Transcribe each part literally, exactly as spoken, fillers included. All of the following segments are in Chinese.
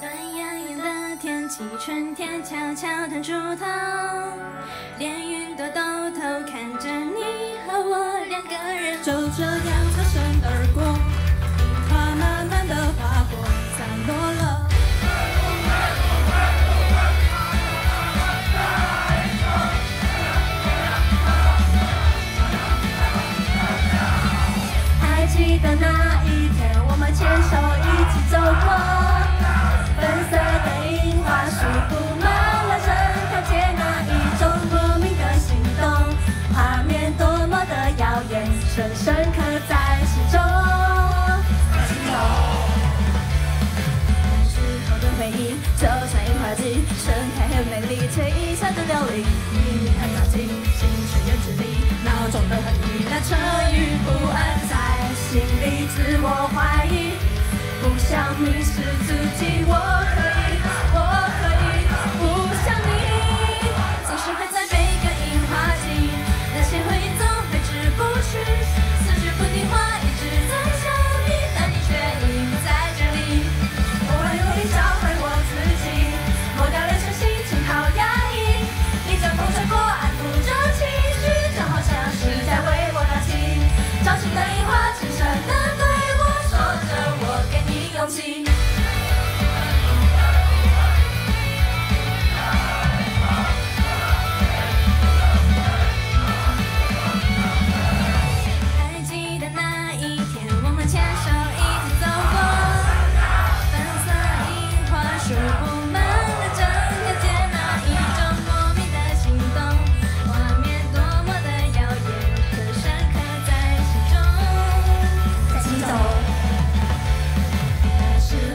暖洋洋的天气，春天悄悄探出头，连云朵都偷看着你和我两个人，就这样擦身而过。樱花慢慢的划过，散落了。 记得那一天，我们牵手一起走过。粉色的樱花树布满了整条街，那一种莫名的心动，画面多么的耀眼，深深刻在心中。时候的回忆就像樱花季，盛开很美丽，却一下就凋零。命运很打击，心却又直立，脑中的恨意，那愁与不安在。 心里自我怀疑，不想迷失自己，我可以，我可以不想你。总是会在每个樱花季，那些回忆总挥之不去，思绪不听话，一直在想你，但你却已不在这里。我会努力找回我自己，抹掉人生心情好压抑，一阵风吹过，安抚着情绪，就好像是在为我打气。早晨的樱花。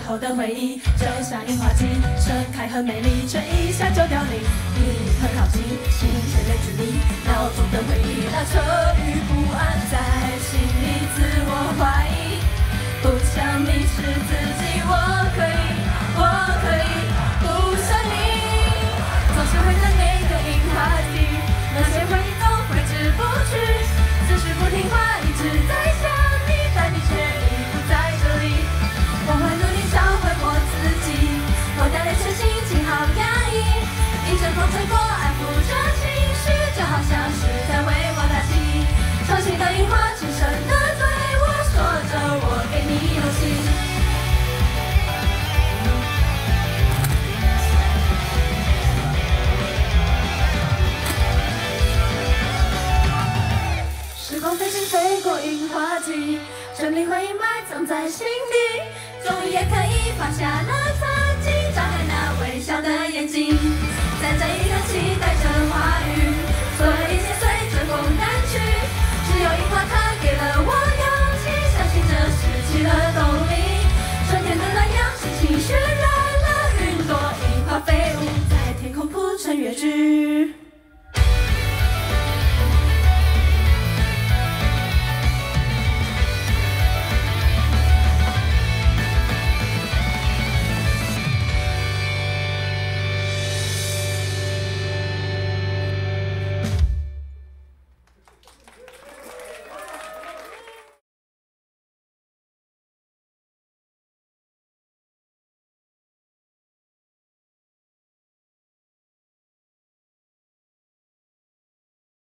我的回忆就像樱花季，盛开很美丽，却一下就凋零。你很靠近，心却越距离，脑中的回忆那愁与不安在心里自我怀疑，不想迷失自己，我可以，我可以不想你。总是会在每个樱花季，那些回忆都挥之不去，只是不听话，一直在想你，但你却已不在这里。我会努力。 我的人生心情好压抑，一阵风吹过，安抚着情绪，就好像是在为我打气。熟悉的樱花，轻声的对我说着，我给你勇气。 时光飞行，飞过樱花季，整理回忆埋藏在心底，终于也可以放下了残疾，张开那微笑的眼睛，在这一刻起。